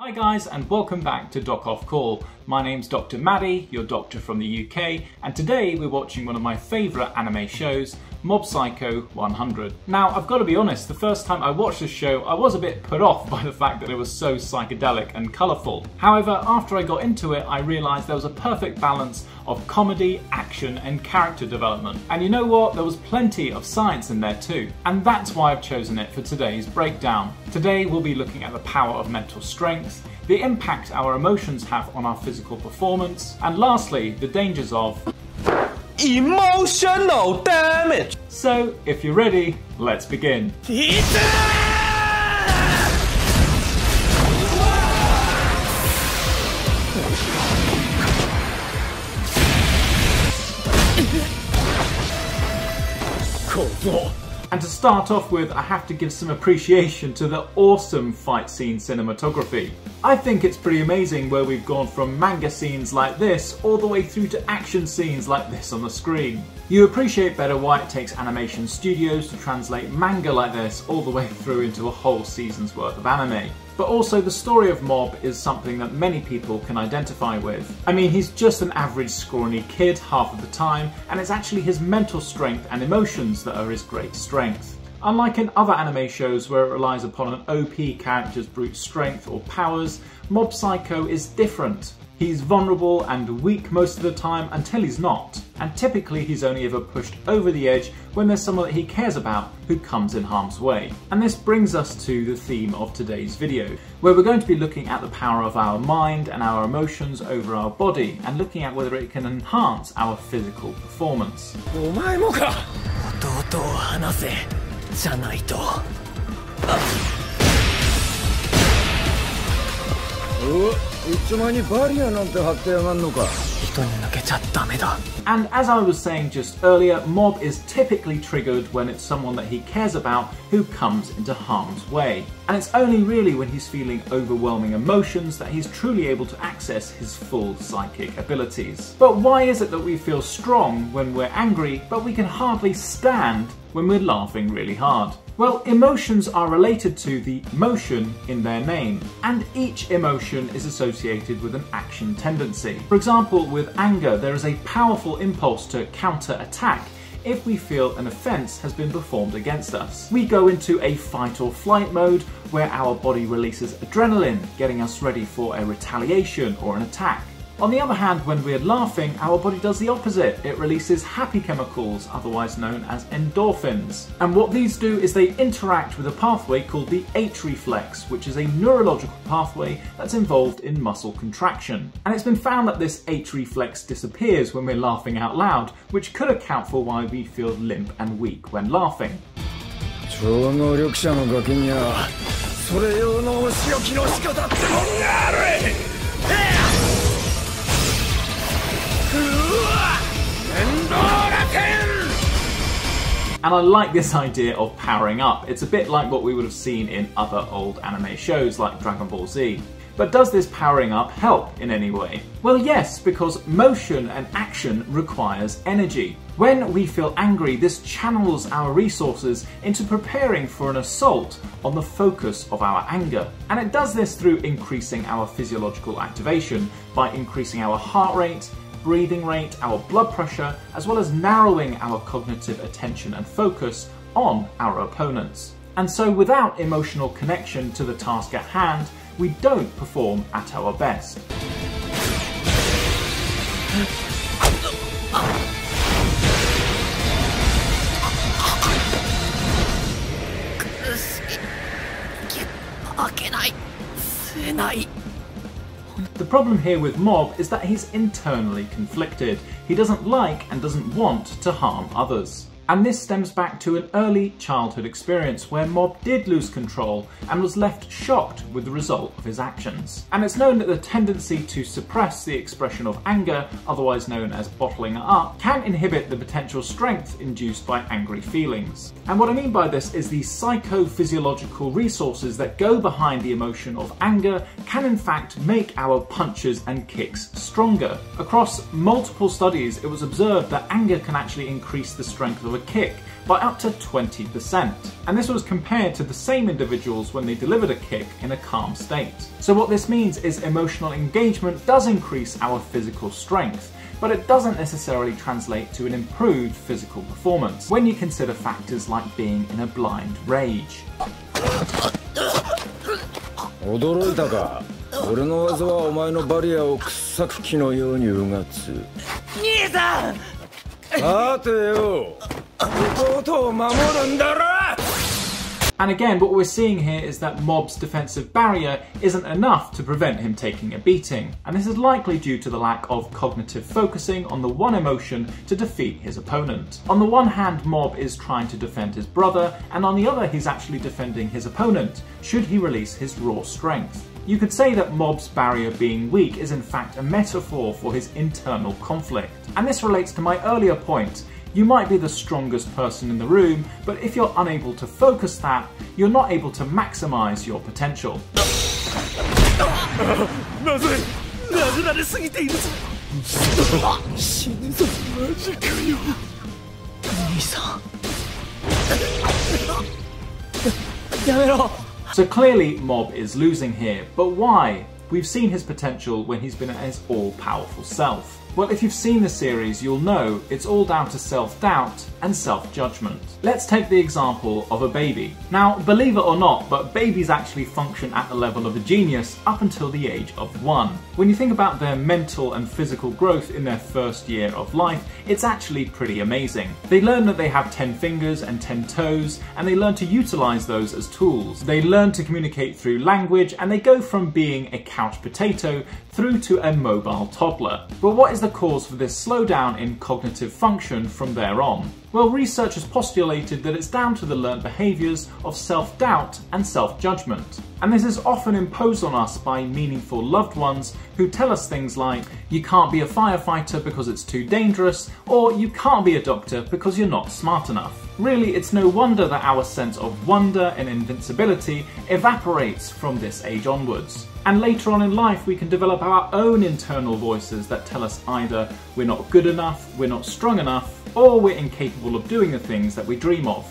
Hi guys and welcome back to Doc Off Call. My name's Dr. Maddie, your doctor from the UK, and today we're watching one of my favourite anime shows, Mob Psycho 100. Now I've got to be honest, the first time I watched this show I was a bit put off by the fact that it was so psychedelic and colourful. However, after I got into it I realised there was a perfect balance of comedy, action and character development. And you know what, there was plenty of science in there too. And that's why I've chosen it for today's breakdown. Today we'll be looking at the power of mental strength, the impact our emotions have on our physical performance, and lastly, the dangers of emotional damage. So, if you're ready, let's begin. And to start off with, I have to give some appreciation to the awesome fight scene cinematography. I think it's pretty amazing where we've gone from manga scenes like this all the way through to action scenes like this on the screen. You appreciate better why it takes animation studios to translate manga like this all the way through into a whole season's worth of anime. But also the story of Mob is something that many people can identify with. I mean, he's just an average scrawny kid half of the time, and it's actually his mental strength and emotions that are his great strength. Unlike in other anime shows where it relies upon an OP character's brute strength or powers, Mob Psycho is different. He's vulnerable and weak most of the time until he's not, and typically he's only ever pushed over the edge when there's someone that he cares about who comes in harm's way. And this brings us to the theme of today's video, where we're going to be looking at the power of our mind and our emotions over our body, and looking at whether it can enhance our physical performance. And as I was saying just earlier, Mob is typically triggered when it's someone that he cares about who comes into harm's way. And it's only really when he's feeling overwhelming emotions that he's truly able to access his full psychic abilities. But why is it that we feel strong when we're angry, but we can hardly stand when we're laughing really hard? Well, emotions are related to the motion in their name, and each emotion is associated with an action tendency. For example, with anger, there is a powerful impulse to counter-attack if we feel an offence has been performed against us. We go into a fight or flight mode where our body releases adrenaline, getting us ready for a retaliation or an attack. On the other hand, when we're laughing, our body does the opposite. It releases happy chemicals, otherwise known as endorphins. And what these do is they interact with a pathway called the H reflex, which is a neurological pathway that's involved in muscle contraction. And it's been found that this H reflex disappears when we're laughing out loud, which could account for why we feel limp and weak when laughing. And I like this idea of powering up. It's a bit like what we would have seen in other old anime shows like Dragon Ball Z. But does this powering up help in any way? Well, yes, because motion and action requires energy. When we feel angry, this channels our resources into preparing for an assault on the focus of our anger. And it does this through increasing our physiological activation by increasing our heart rate, breathing rate, our blood pressure, as well as narrowing our cognitive attention and focus on our opponents. And so without emotional connection to the task at hand, we don't perform at our best. The problem here with Mob is that he's internally conflicted. He doesn't like and doesn't want to harm others. And this stems back to an early childhood experience where Mob did lose control and was left shocked with the result of his actions. And it's known that the tendency to suppress the expression of anger, otherwise known as bottling up, can inhibit the potential strength induced by angry feelings. And what I mean by this is the psychophysiological resources that go behind the emotion of anger can in fact make our punches and kicks stronger. Across multiple studies, it was observed that anger can actually increase the strength of a kick by up to 20%, and this was compared to the same individuals when they delivered a kick in a calm state. So what this means is emotional engagement does increase our physical strength, but it doesn't necessarily translate to an improved physical performance when you consider factors like being in a blind rage. And again, what we're seeing here is that Mob's defensive barrier isn't enough to prevent him taking a beating, and this is likely due to the lack of cognitive focusing on the one emotion to defeat his opponent. On the one hand, Mob is trying to defend his brother, and on the other he's actually defending his opponent, should he release his raw strength. You could say that Mob's barrier being weak is in fact a metaphor for his internal conflict. And this relates to my earlier point. You might be the strongest person in the room, but if you're unable to focus that, you're not able to maximize your potential. So clearly, Mob is losing here, but why? We've seen his potential when he's been at his all-powerful self. Well, if you've seen the series, you'll know it's all down to self-doubt and self-judgment. Let's take the example of a baby. Now, believe it or not, but babies actually function at the level of a genius up until the age of 1. When you think about their mental and physical growth in their first year of life, it's actually pretty amazing. They learn that they have 10 fingers and 10 toes, and they learn to utilize those as tools. They learn to communicate through language, and they go from being a couch potato through to a mobile toddler. But what is the cause for this slowdown in cognitive function from there on? Well, researchers postulated that it's down to the learned behaviours of self-doubt and self-judgment. And this is often imposed on us by meaningful loved ones who tell us things like, you can't be a firefighter because it's too dangerous, or you can't be a doctor because you're not smart enough. Really, it's no wonder that our sense of wonder and invincibility evaporates from this age onwards. And later on in life, we can develop our own internal voices that tell us either we're not good enough, we're not strong enough, or we're incapable of doing the things that we dream of.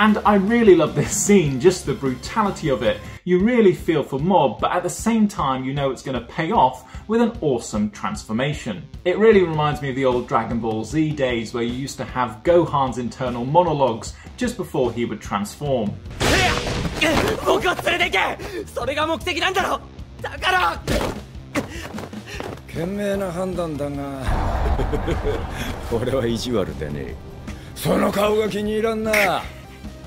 And I really love this scene, just the brutality of it. You really feel for Mob, but at the same time you know it's going to pay off with an awesome transformation. It really reminds me of the old Dragon Ball Z days where you used to have Gohan's internal monologues just before he would transform.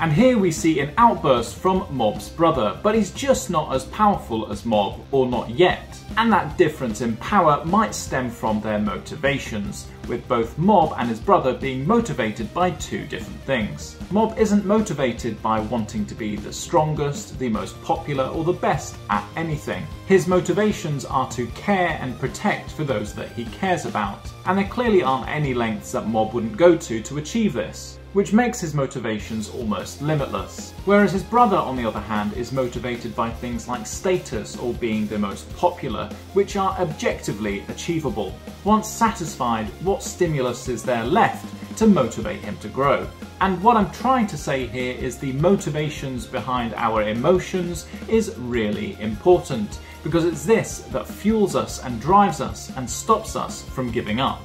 And here we see an outburst from Mob's brother, but he's just not as powerful as Mob, or not yet. And that difference in power might stem from their motivations, with both Mob and his brother being motivated by two different things. Mob isn't motivated by wanting to be the strongest, the most popular, or the best at anything. His motivations are to care and protect for those that he cares about, and there clearly aren't any lengths that Mob wouldn't go to achieve this, which makes his motivations almost limitless. Whereas his brother, on the other hand, is motivated by things like status or being the most popular, which are objectively achievable. Once satisfied, what stimulus is there left to motivate him to grow? And what I'm trying to say here is the motivations behind our emotions is really important, because it's this that fuels us and drives us and stops us from giving up.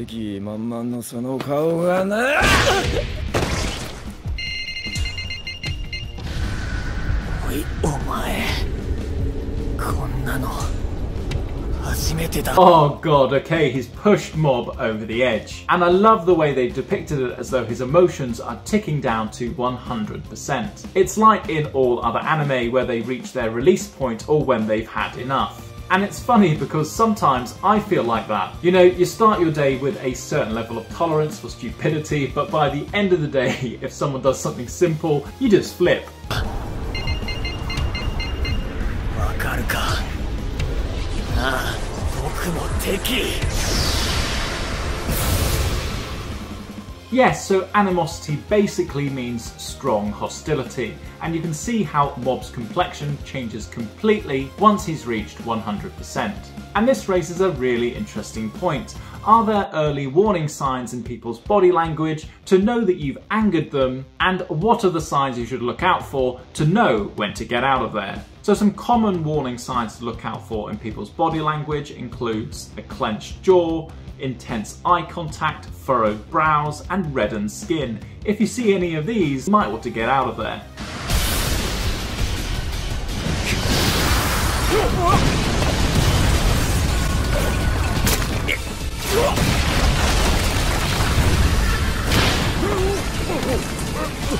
Oh god, okay, he's pushed Mob over the edge. And I love the way they've depicted it as though his emotions are ticking down to 100%. It's like in all other anime where they reach their release point or when they've had enough. And it's funny because sometimes I feel like that. You know, you start your day with a certain level of tolerance for stupidity, but by the end of the day, if someone does something simple, you just flip. Yes, so animosity basically means strong hostility, and you can see how Mob's complexion changes completely once he's reached 100%. And this raises a really interesting point. Are there early warning signs in people's body language to know that you've angered them, and what are the signs you should look out for to know when to get out of there? So some common warning signs to look out for in people's body language includes a clenched jaw, intense eye contact, furrowed brows, and reddened skin. If you see any of these, you might want to get out of there.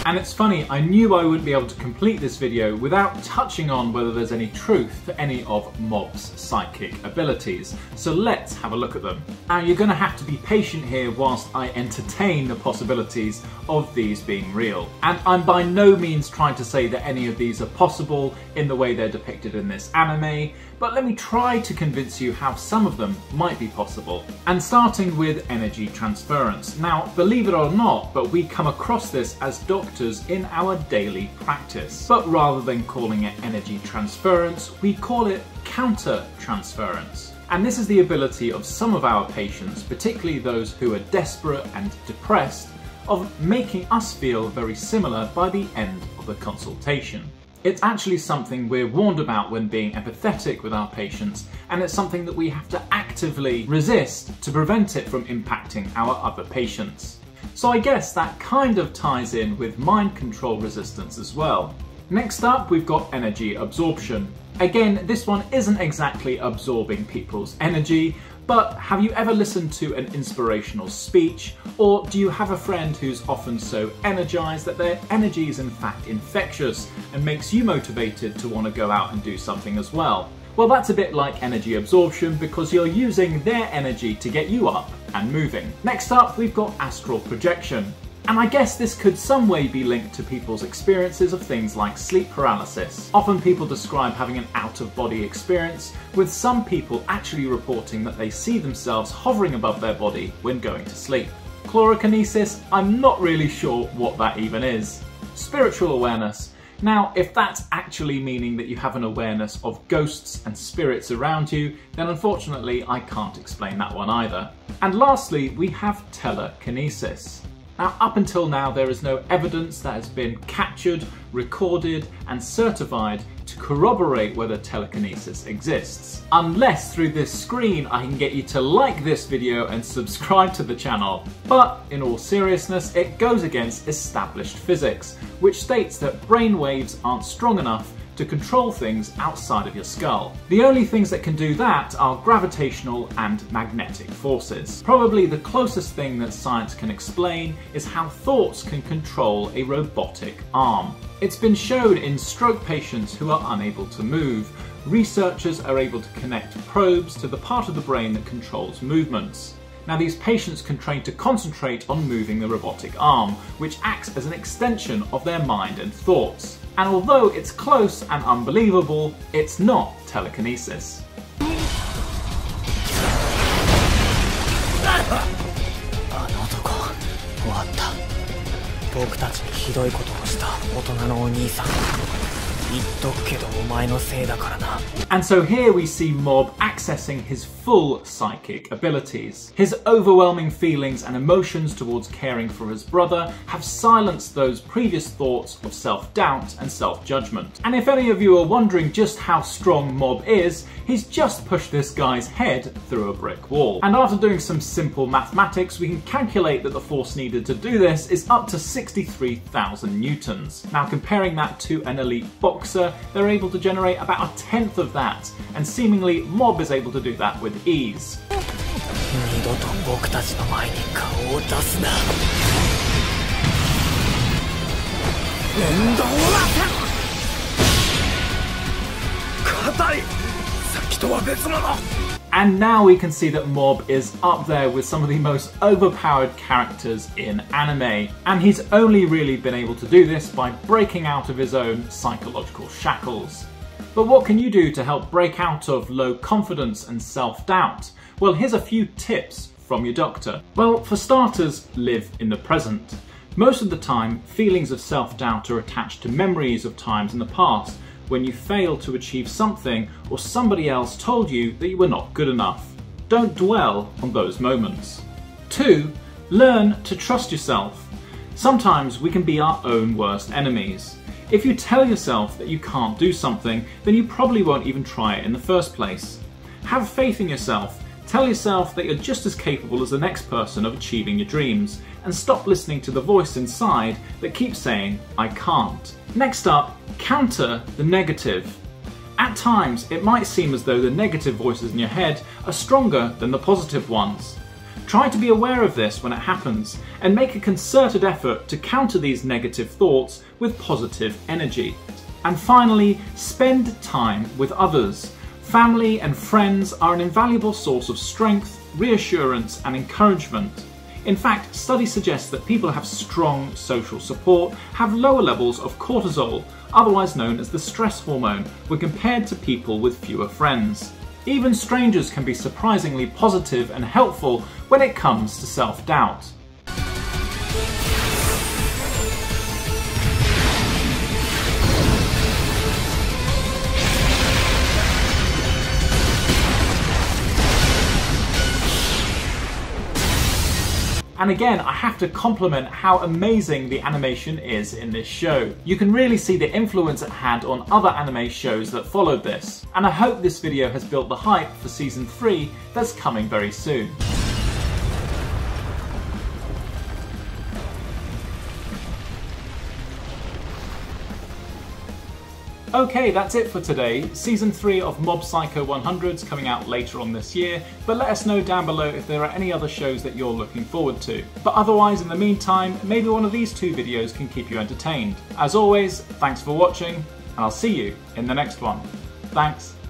And it's funny, I knew I wouldn't be able to complete this video without touching on whether there's any truth to any of Mob's psychic abilities, so let's have a look at them. Now you're going to have to be patient here whilst I entertain the possibilities of these being real. And I'm by no means trying to say that any of these are possible in the way they're depicted in this anime, but let me try to convince you how some of them might be possible. And starting with energy transference. Now, believe it or not, but we come across this as doctors in our daily practice. But rather than calling it energy transference, we call it counter-transference. And this is the ability of some of our patients, particularly those who are desperate and depressed, of making us feel very similar by the end of the consultation. It's actually something we're warned about when being empathetic with our patients, and it's something that we have to actively resist to prevent it from impacting our other patients. So I guess that kind of ties in with mind control resistance as well. Next up, we've got energy absorption. Again, this one isn't exactly absorbing people's energy, but have you ever listened to an inspirational speech, or do you have a friend who's often so energised that their energy is in fact infectious and makes you motivated to want to go out and do something as well? Well, that's a bit like energy absorption because you're using their energy to get you up and moving. Next up, we've got astral projection. And I guess this could some way be linked to people's experiences of things like sleep paralysis. Often people describe having an out-of-body experience, with some people actually reporting that they see themselves hovering above their body when going to sleep. Clairvoyance, I'm not really sure what that even is. Spiritual awareness. Now, if that's actually meaning that you have an awareness of ghosts and spirits around you, then unfortunately I can't explain that one either. And lastly, we have telekinesis. Now, up until now, there is no evidence that has been captured, recorded, and certified to corroborate whether telekinesis exists. Unless through this screen I can get you to like this video and subscribe to the channel. But in all seriousness, it goes against established physics, which states that brain waves aren't strong enough to control things outside of your skull. The only things that can do that are gravitational and magnetic forces. Probably the closest thing that science can explain is how thoughts can control a robotic arm. It's been shown in stroke patients who are unable to move. Researchers are able to connect probes to the part of the brain that controls movements. Now, these patients can train to concentrate on moving the robotic arm, which acts as an extension of their mind and thoughts. And although it's close and unbelievable, it's not telekinesis. And so here we see Mob accessing his full psychic abilities. His overwhelming feelings and emotions towards caring for his brother have silenced those previous thoughts of self-doubt and self-judgment. And if any of you are wondering just how strong Mob is, he's just pushed this guy's head through a brick wall. And after doing some simple mathematics, we can calculate that the force needed to do this is up to 63,000 newtons. Now, comparing that to an elite boxer, they're able to generate about a tenth of that, and seemingly Mob is able to do that with ease. And now we can see that Mob is up there with some of the most overpowered characters in anime, and he's only really been able to do this by breaking out of his own psychological shackles. But what can you do to help break out of low confidence and self-doubt? Well, here's a few tips from your doctor? Well, for starters, live in the present. Most of the time, feelings of self-doubt are attached to memories of times in the past when you failed to achieve something or somebody else told you that you were not good enough. Don't dwell on those moments. 2. Learn to trust yourself. Sometimes we can be our own worst enemies. If you tell yourself that you can't do something, then you probably won't even try it in the first place. Have faith in yourself. Tell yourself that you're just as capable as the next person of achieving your dreams, and stop listening to the voice inside that keeps saying, I can't. Next up, counter the negative. At times, it might seem as though the negative voices in your head are stronger than the positive ones. Try to be aware of this when it happens, and make a concerted effort to counter these negative thoughts with positive energy. And finally, spend time with others. Family and friends are an invaluable source of strength, reassurance, and encouragement. In fact, studies suggest that people who have strong social support have lower levels of cortisol, otherwise known as the stress hormone, when compared to people with fewer friends. Even strangers can be surprisingly positive and helpful when it comes to self-doubt. And again, I have to compliment how amazing the animation is in this show. You can really see the influence it had on other anime shows that followed this. And I hope this video has built the hype for season 3 that's coming very soon. Okay, that's it for today. Season 3 of Mob Psycho 100 is coming out later on this year, but let us know down below if there are any other shows that you're looking forward to. But otherwise, in the meantime, maybe one of these two videos can keep you entertained. As always, thanks for watching, and I'll see you in the next one. Thanks.